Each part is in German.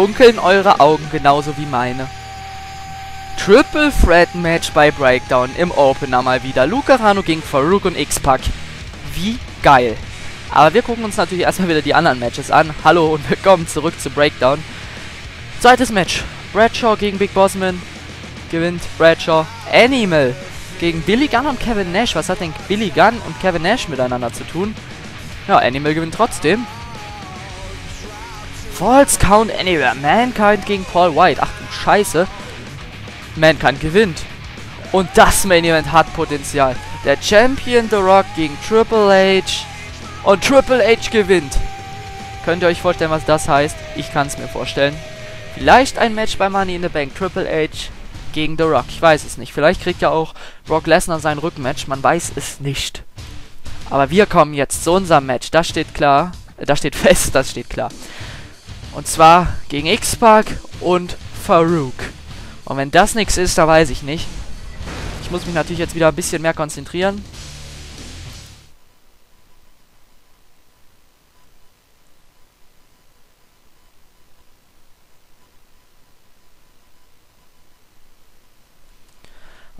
funkeln eure Augen genauso wie meine. Triple Threat Match bei Breakdown im Opener mal wieder. Lukerano gegen Faarooq und X-Pac. Wie geil. Aber wir gucken uns natürlich erstmal wieder die anderen Matches an. Hallo und willkommen zurück zu Breakdown. Zweites Match. Bradshaw gegen Big Bossman. Gewinnt Bradshaw. Animal gegen Billy Gunn und Kevin Nash. Was hat denn Billy Gunn und Kevin Nash miteinander zu tun? Ja, Animal gewinnt trotzdem. Falls Count Anywhere. Mankind gegen Paul White. Ach du Scheiße. Mankind gewinnt. Und das Main Event hat Potenzial. Der Champion The Rock gegen Triple H. Und Triple H gewinnt. Könnt ihr euch vorstellen, was das heißt? Ich kann es mir vorstellen. Vielleicht ein Match bei Money in the Bank. Triple H gegen The Rock. Ich weiß es nicht. Vielleicht kriegt ja auch Brock Lesnar sein Rückmatch. Man weiß es nicht. Aber wir kommen jetzt zu unserem Match. Das steht klar. Das steht fest. Das steht klar. Und zwar gegen X-Pac und Faarooq. Und wenn das nichts ist, da weiß ich nicht. Ich muss mich natürlich jetzt wieder ein bisschen mehr konzentrieren.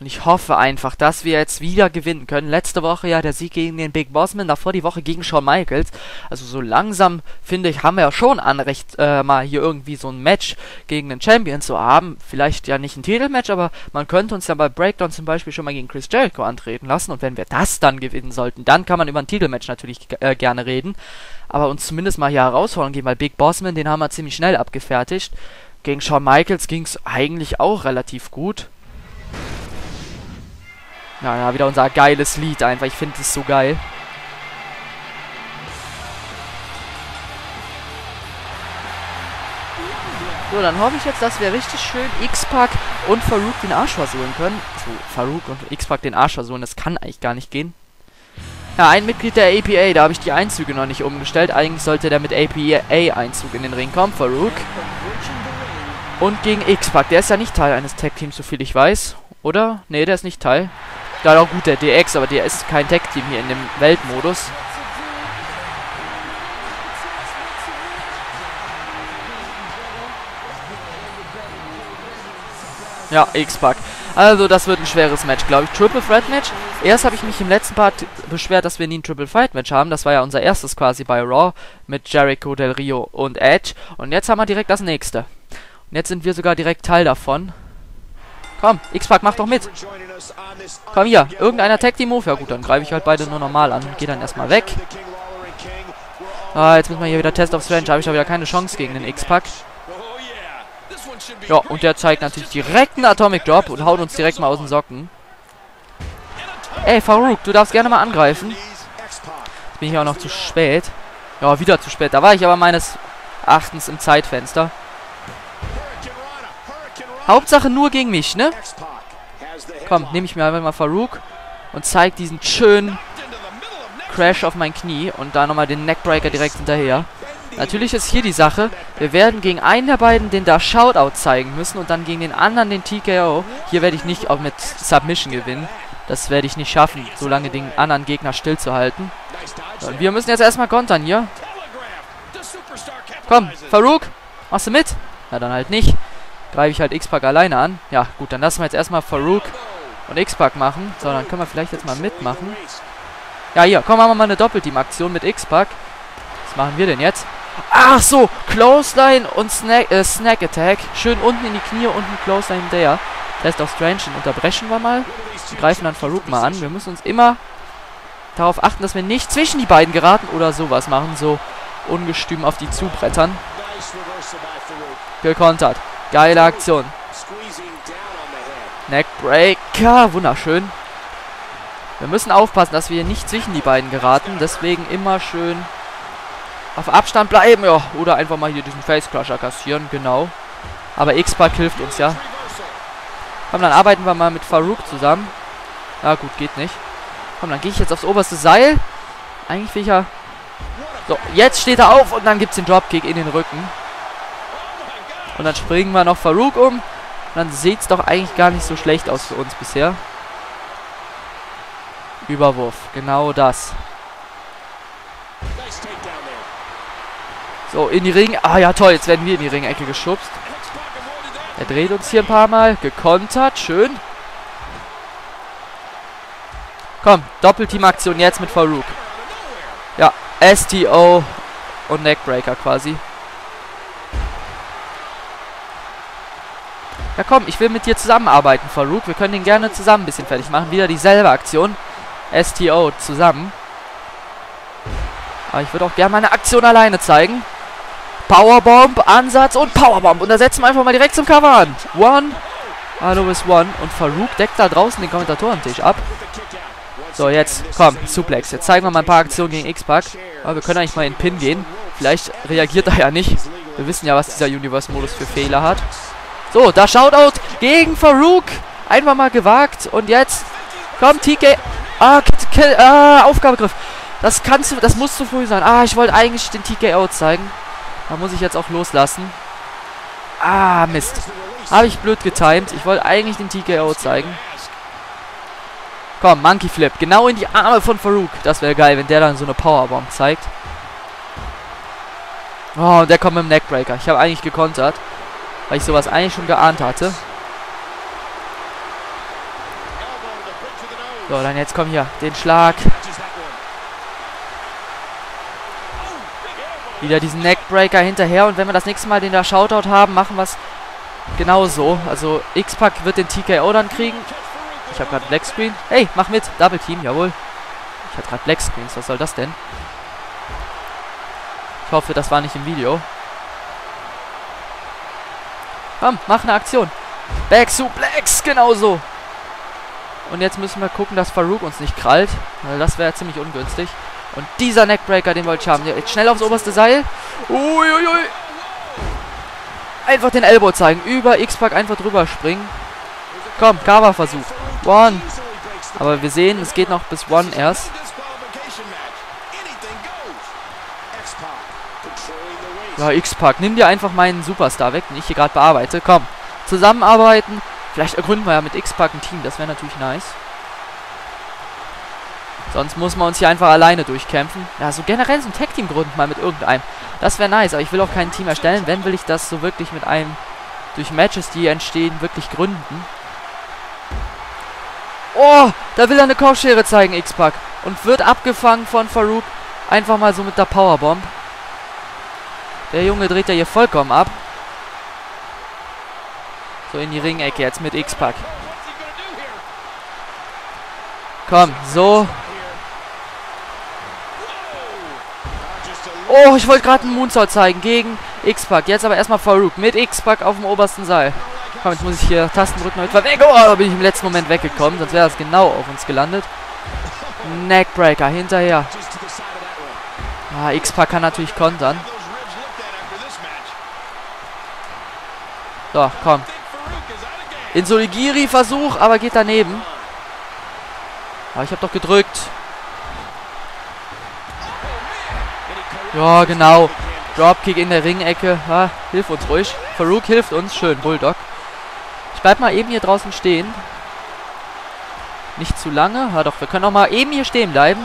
Und ich hoffe einfach, dass wir jetzt wieder gewinnen können. Letzte Woche ja der Sieg gegen den Big Bossman, davor die Woche gegen Shawn Michaels. Also so langsam, finde ich, haben wir ja schon Anrecht, mal hier irgendwie so ein Match gegen den Champion zu haben. Vielleicht ja nicht ein Titelmatch, aber man könnte uns ja bei Breakdown zum Beispiel schon mal gegen Chris Jericho antreten lassen. Und wenn wir das dann gewinnen sollten, dann kann man über ein Titelmatch natürlich gerne reden. Aber uns zumindest mal hier herausfordern gehen, weil Big Bossman, den haben wir ziemlich schnell abgefertigt. Gegen Shawn Michaels ging es eigentlich auch relativ gut. Ja, wieder unser geiles Lied einfach. Ich finde es so geil. So, dann hoffe ich jetzt, dass wir richtig schön X-Pac und Faarooq den Arsch versohlen können. So, Faarooq und X-Pac den Arsch versohlen, das kann eigentlich gar nicht gehen. Ja, ein Mitglied der APA, da habe ich die Einzüge noch nicht umgestellt. Eigentlich sollte der mit APA-Einzug in den Ring kommen, Faarooq. Und gegen X-Pac, der ist ja nicht Teil eines Tag-Teams, soviel ich weiß. Oder? Ne, der ist nicht Teil. Da auch gut der DX, aber der ist kein Tag-Team hier in dem Weltmodus. Ja, X-Pac. Also das wird ein schweres Match, glaube ich. Triple Threat Match. Erst habe ich mich im letzten Part beschwert, dass wir nie ein Triple Fight Match haben. Das war ja unser erstes quasi bei Raw mit Jericho, Del Rio und Edge. Und jetzt haben wir direkt das nächste. Und jetzt sind wir sogar direkt Teil davon. Komm, X-Pac, mach doch mit. Komm hier, irgendeiner Tag Team Move. Ja gut, dann greife ich halt beide nur normal an. Geh dann erstmal weg. Ah, jetzt müssen wir hier wieder Test of Strength. Habe ich da wieder keine Chance gegen den X-Pac. Ja, und der zeigt natürlich direkt einen Atomic Drop und haut uns direkt mal aus den Socken. Ey, Faarooq, du darfst gerne mal angreifen. Jetzt bin ich auch noch zu spät. Ja, wieder zu spät. Da war ich aber meines Erachtens im Zeitfenster. Hauptsache nur gegen mich, ne? Komm, nehme ich mir einfach mal Faarooq und zeig diesen schönen Crash auf mein Knie und da nochmal den Neckbreaker direkt hinterher. Natürlich ist hier die Sache, wir werden gegen einen der beiden den da Shoutout zeigen müssen und dann gegen den anderen den TKO. Hier werde ich nicht auch mit Submission gewinnen. Das werde ich nicht schaffen, so lange den anderen Gegner stillzuhalten. Und wir müssen jetzt erstmal kontern hier. Komm, Faarooq, machst du mit? Na dann halt nicht. Greife ich halt X-Pac alleine an. Ja, gut, dann lassen wir jetzt erstmal Faarooq und X-Pac machen. So, dann können wir vielleicht jetzt mal mitmachen. Ja, hier, komm, machen wir mal eine Doppelteam-Aktion mit X-Pac. Was machen wir denn jetzt? Ach so, Clothesline und Snack-Attack. Schön unten in die Knie, unten Clothesline hinterher. Test of Strange, den unterbrechen wir mal. Wir greifen dann Faarooq mal an. Wir müssen uns immer darauf achten, dass wir nicht zwischen die beiden geraten oder sowas machen. So ungestüm auf die zubrettern. Gekontert. Geile Aktion. Neckbreaker, wunderschön. Wir müssen aufpassen, dass wir nicht zwischen die beiden geraten. Deswegen immer schön auf Abstand bleiben. Ja, oder einfach mal hier diesen Face-Crusher kassieren, genau. Aber X-Pac hilft uns, ja. Komm, dann arbeiten wir mal mit Faarooq zusammen. Ja gut, geht nicht. Komm, dann gehe ich jetzt aufs oberste Seil. Eigentlich will ich ja... So, jetzt steht er auf und dann gibt es den Dropkick in den Rücken. Und dann springen wir noch Faarooq um. Und dann sieht es doch eigentlich gar nicht so schlecht aus für uns bisher. Überwurf, genau das. So, in die Ring. Ah ja, toll, jetzt werden wir in die Ringecke geschubst. Er dreht uns hier ein paar Mal. Gekontert, schön. Komm, Doppelteam-Aktion jetzt mit Faarooq. Ja, STO und Neckbreaker quasi. Ja komm, ich will mit dir zusammenarbeiten, Faarooq. Wir können den gerne zusammen ein bisschen fertig machen. Wieder dieselbe Aktion. STO zusammen. Aber ich würde auch gerne meine Aktion alleine zeigen. Powerbomb, Ansatz und Powerbomb. Und da setzen wir einfach mal direkt zum Cover an. One. Always one. Und Faarooq deckt da draußen den Kommentatorentisch ab. So, jetzt, komm, Suplex. Jetzt zeigen wir mal ein paar Aktionen gegen X-Pac. Aber wir können eigentlich mal in den Pin gehen. Vielleicht reagiert er ja nicht. Wir wissen ja, was dieser Universe-Modus für Fehler hat. So, da Shoutout gegen Faarooq. Einfach mal gewagt. Und jetzt, komm, TK. Ah, Kill, Aufgabegriff. Das kannst du, das muss zu früh sein. Ah, ich wollte eigentlich den TKO zeigen. Da muss ich jetzt auch loslassen. Ah, Mist. Habe ich blöd getimed. Ich wollte eigentlich den TKO zeigen. Komm, Monkey Flip. Genau in die Arme von Faarooq. Das wäre geil, wenn der dann so eine Powerbomb zeigt. Oh, und der kommt mit dem Neckbreaker. Ich habe eigentlich gekontert, weil ich sowas eigentlich schon geahnt hatte. So, dann jetzt komm hier. Den Schlag. Wieder diesen Neckbreaker hinterher. Und wenn wir das nächste Mal den da Shoutout haben, machen wir es genauso. Also X-Pac wird den TKO dann kriegen. Ich habe gerade Black Screen. Hey, mach mit. Double Team, jawohl. Ich hatte gerade Black Screens. Was soll das denn? Ich hoffe, das war nicht im Video. Komm, mach eine Aktion. Back Suplex, genauso. Und jetzt müssen wir gucken, dass Faarooq uns nicht krallt. Weil das wäre ziemlich ungünstig. Und dieser Neckbreaker, den wollte ich haben. Jetzt schnell aufs oberste Seil. Uiuiui. Einfach den Elbow zeigen. Über X-Pac einfach drüber springen. Komm, Coverversuch. One. Aber wir sehen, es geht noch bis One erst. Ja, X-Pac, nimm dir einfach meinen Superstar weg, den ich hier gerade bearbeite. Komm, zusammenarbeiten. Vielleicht ergründen wir ja mit X-Pac ein Team. Das wäre natürlich nice. Sonst muss man uns hier einfach alleine durchkämpfen. Ja, so generell so ein Tag-Team gründen mal mit irgendeinem. Das wäre nice, aber ich will auch kein Team erstellen. Wenn, will ich das so wirklich mit einem, durch Matches, die entstehen, wirklich gründen. Oh, da will er eine Kochschere zeigen, X-Pac. Und wird abgefangen von Faarooq. Einfach mal so mit der Powerbomb. Der Junge dreht ja hier vollkommen ab. So, in die Ringecke jetzt mit X-Pac. Komm, so. Oh, ich wollte gerade einen Moonsault zeigen gegen X-Pac. Jetzt aber erstmal Faarooq mit X-Pac auf dem obersten Seil. Komm, jetzt muss ich hier Tasten drücken. Oh, da bin ich im letzten Moment weggekommen. Sonst wäre das genau auf uns gelandet. Neckbreaker hinterher. Ah, X-Pac kann natürlich kontern. So, komm. Insurigiri-Versuch, aber geht daneben. Aber ich habe doch gedrückt. Ja, genau. Dropkick in der Ringecke. Ha, hilf uns ruhig. Faarooq hilft uns. Schön, Bulldog. Ich bleib mal eben hier draußen stehen. Nicht zu lange. Ha, doch, wir können auch mal eben hier stehen bleiben.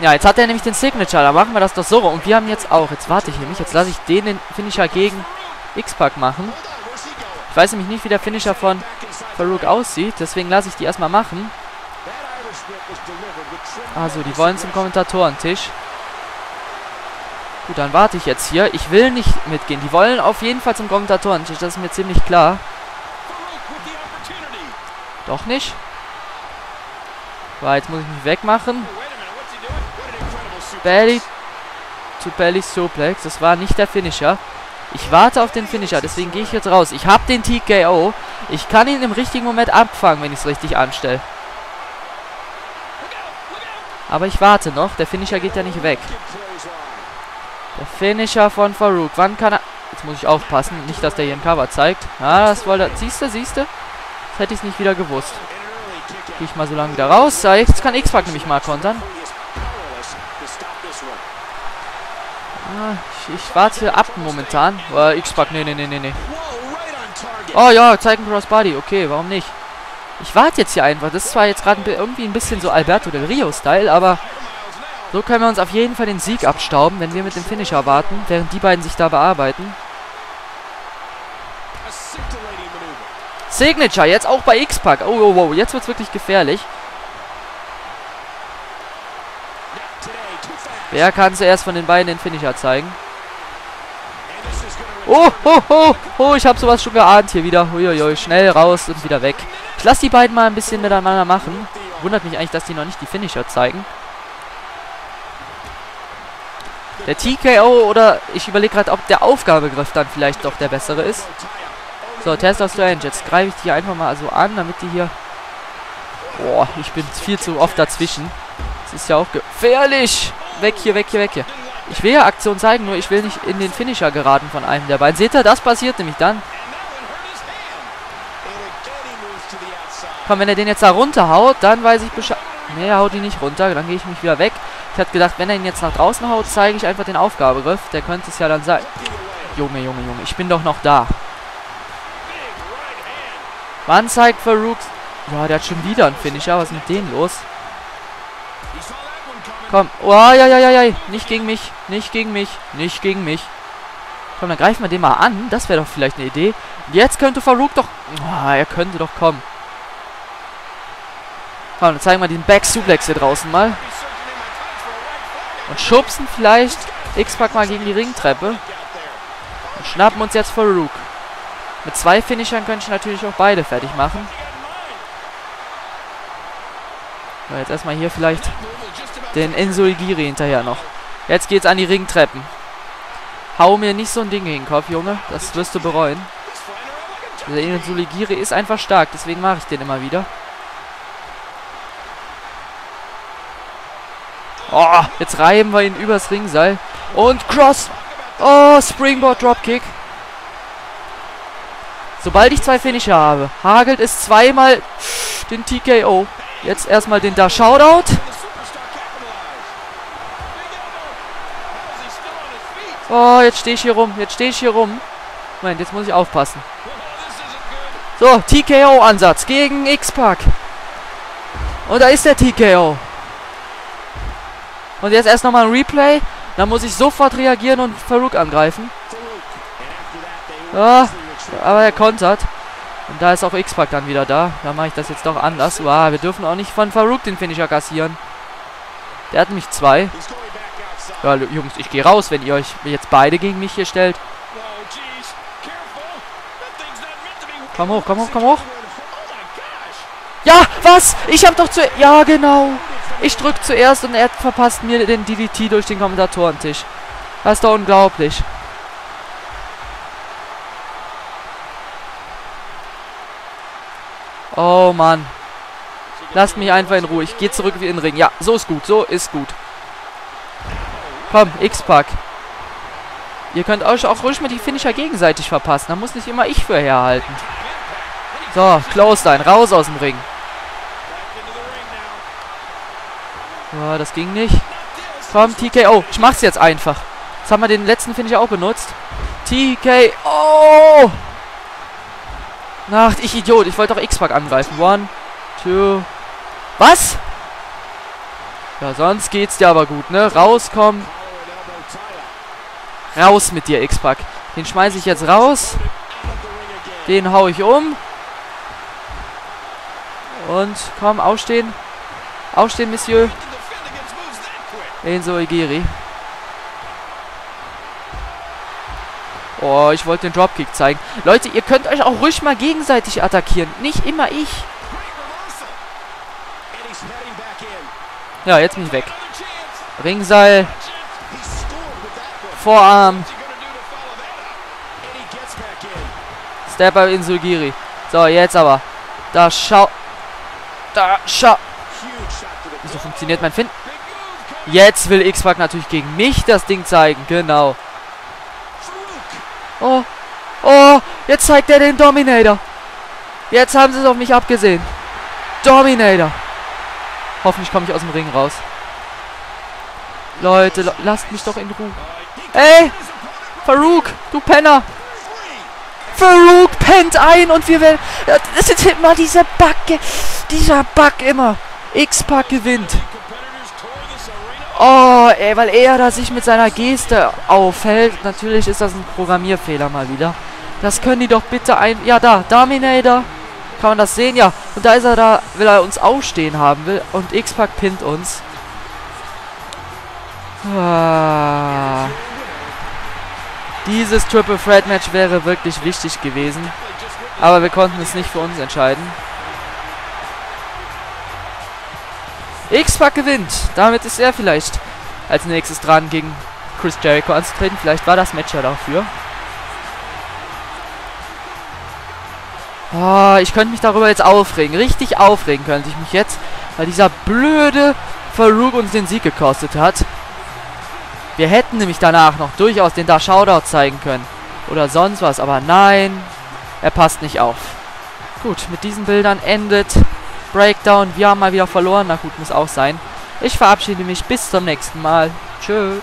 Ja, jetzt hat er nämlich den Signature. Da machen wir das doch so. Und wir haben jetzt auch. Jetzt warte ich nämlich. Jetzt lasse ich den Finisher gegen X-Pac machen. Ich weiß nämlich nicht, wie der Finisher von Faarooq aussieht. Deswegen lasse ich die erstmal machen. Also, die wollen zum Kommentatorentisch. Gut, dann warte ich jetzt hier. Ich will nicht mitgehen. Die wollen auf jeden Fall zum Kommentatorentisch. Das ist mir ziemlich klar. Doch nicht? Weil jetzt muss ich mich wegmachen. Belly to Belly Suplex. Das war nicht der Finisher. Ich warte auf den Finisher, deswegen gehe ich jetzt raus. Ich habe den TKO. Ich kann ihn im richtigen Moment abfangen, wenn ich es richtig anstelle. Aber ich warte noch. Der Finisher geht ja nicht weg. Der Finisher von Faarooq. Wann kann er... Jetzt muss ich aufpassen. Nicht, dass der hier ein Cover zeigt. Ah, das wollte er... Siehste, siehste? Das hätte ich es nicht wieder gewusst. Gehe ich mal so lange wieder raus. Ja, jetzt kann X-Pac nämlich mal kontern. Ah, ich warte ab momentan. Oh, X-Pac, nee. Oh ja, zeig einen Crossbody. Okay, warum nicht? Ich warte jetzt hier einfach. Das ist zwar jetzt gerade irgendwie ein bisschen so Alberto Del Rio-Style, aber So können wir uns auf jeden Fall den Sieg abstauben, wenn wir mit dem Finisher warten, während die beiden sich da bearbeiten. Signature, jetzt auch bei X-Pac. Oh, oh, oh, jetzt wird's wirklich gefährlich. Wer kann zuerst von den beiden den Finisher zeigen? Oh, oh, oh, oh, ich habe sowas schon geahnt hier wieder. Uiuiui, schnell raus und wieder weg. Ich lasse die beiden mal ein bisschen miteinander machen. Wundert mich eigentlich, dass die noch nicht die Finisher zeigen. Der TKO oder ich überlege gerade, ob der Aufgabegriff dann vielleicht doch der bessere ist. So, Test of Strange. Jetzt greife ich die einfach mal so an, damit die hier... Boah, ich bin viel zu oft dazwischen. Das ist ja auch gefährlich. Weg hier, weg hier, weg hier. Ich will ja Aktion zeigen, nur ich will nicht in den Finisher geraten von einem der beiden. Seht ihr, das passiert nämlich dann. Komm, wenn er den jetzt da runterhaut, dann weiß ich Bescheid. Ne, er haut ihn nicht runter, dann gehe ich mich wieder weg. Ich hatte gedacht, wenn er ihn jetzt nach draußen haut, zeige ich einfach den Aufgabegriff. Der könnte es ja dann sein. Junge, Junge, Junge, ich bin doch noch da. Wann zeigt Faarooq? Ja, der hat schon wieder einen Finisher. Was ist mit denen los? Komm. Oh, ja, ja, ja, ja. Nicht gegen mich. Nicht gegen mich. Nicht gegen mich. Komm, dann greifen wir den mal an. Das wäre doch vielleicht eine Idee. Jetzt könnte Faarooq doch... Oh, er könnte doch kommen. Komm, dann zeigen wir den Back-Suplex hier draußen mal. Und schubsen vielleicht X-Pac mal gegen die Ringtreppe. Und schnappen uns jetzt Faarooq. Mit zwei Finishern könnte ich natürlich auch beide fertig machen. So, jetzt erstmal hier vielleicht den Insolgiri hinterher noch. Jetzt geht's an die Ringtreppen. Hau mir nicht so ein Ding in den Kopf, Junge. Das wirst du bereuen. Der Insolgiri ist einfach stark, deswegen mache ich den immer wieder. Oh, jetzt reiben wir ihn übers Ringseil. Und Cross. Oh, Springboard Dropkick. Sobald ich zwei Finisher habe, hagelt es zweimal den TKO. Jetzt erstmal den da Shoutout. Oh, jetzt stehe ich hier rum. Jetzt stehe ich hier rum. Moment, jetzt muss ich aufpassen. So, TKO-Ansatz gegen X-Pac. Und da ist der TKO. Und jetzt erst nochmal ein Replay. Dann muss ich sofort reagieren und Faarooq angreifen. Ah, aber er kontert. Und da ist auch X-Pac dann wieder da. Da mache ich das jetzt doch anders. Wow, wir dürfen auch nicht von Faarooq den Finisher kassieren. Der hat nämlich zwei. Ja, Jungs, ich gehe raus, wenn ihr euch jetzt beide gegen mich hier stellt. Komm hoch, komm hoch, komm hoch. Ja, was? Ich habe doch zu... Ja, genau. Ich drücke zuerst und er verpasst mir den DDT durch den Kommentatorentisch. Das ist doch unglaublich. Oh Mann. Lasst mich einfach in Ruhe. Ich gehe zurück in den Ring. Ja, so ist gut. So ist gut. Komm, X-Pac. Ihr könnt euch auch ruhig mal die Finisher gegenseitig verpassen. Da muss nicht immer ich für herhalten. So, Clothesline. Raus aus dem Ring. Ja, das ging nicht. Komm, TKO. Ich mach's jetzt einfach. Jetzt haben wir den letzten Finisher auch benutzt. TKO. Ach, ich Idiot. Ich wollte doch X-Pac angreifen. One, two. Was? Ja, sonst geht's dir aber gut, ne? Rauskommen. Raus mit dir, X-Pac. Den schmeiße ich jetzt raus. Den hau ich um. Und komm, aufstehen. Aufstehen, Monsieur. Insolgiri. Oh, ich wollte den Dropkick zeigen. Leute, ihr könnt euch auch ruhig mal gegenseitig attackieren. Nicht immer ich. Ja, jetzt bin ich weg. Ringseil. Vorarm. Step-Up Insolgiri. So, jetzt aber. Da schau. Da schau. So funktioniert mein Finn. Jetzt will X-Pac natürlich gegen mich das Ding zeigen. Genau. Oh. Oh. Jetzt zeigt er den Dominator. Jetzt haben sie es auf mich abgesehen. Dominator. Hoffentlich komme ich aus dem Ring raus. Leute, lasst mich doch in Ruhe. Ey! Faarooq, du Penner! Faarooq pennt ein und wir werden... Das ist immer dieser Bug. Dieser Bug immer. X-Pac gewinnt. Oh, ey, weil er da sich mit seiner Geste aufhält. Natürlich ist das ein Programmierfehler mal wieder. Das können die doch bitte ein... Ja, da, Dominator. Kann man das sehen? Ja. Und da ist er da, will er uns aufstehen haben will. Und X-Pac pinnt uns. Ah. Dieses Triple Threat Match wäre wirklich wichtig gewesen. Aber wir konnten es nicht für uns entscheiden. X-Pac gewinnt. Damit ist er vielleicht als nächstes dran, gegen Chris Jericho anzutreten. Vielleicht war das Match ja dafür. Oh, ich könnte mich darüber jetzt aufregen. Richtig aufregen könnte ich mich jetzt, weil dieser blöde Faarooq uns den Sieg gekostet hat. Wir hätten nämlich danach noch durchaus den da Shoutout zeigen können. Oder sonst was, aber nein. Er passt nicht auf. Gut, mit diesen Bildern endet Breakdown. Wir haben mal wieder verloren. Na gut, muss auch sein. Ich verabschiede mich. Bis zum nächsten Mal. Tschö.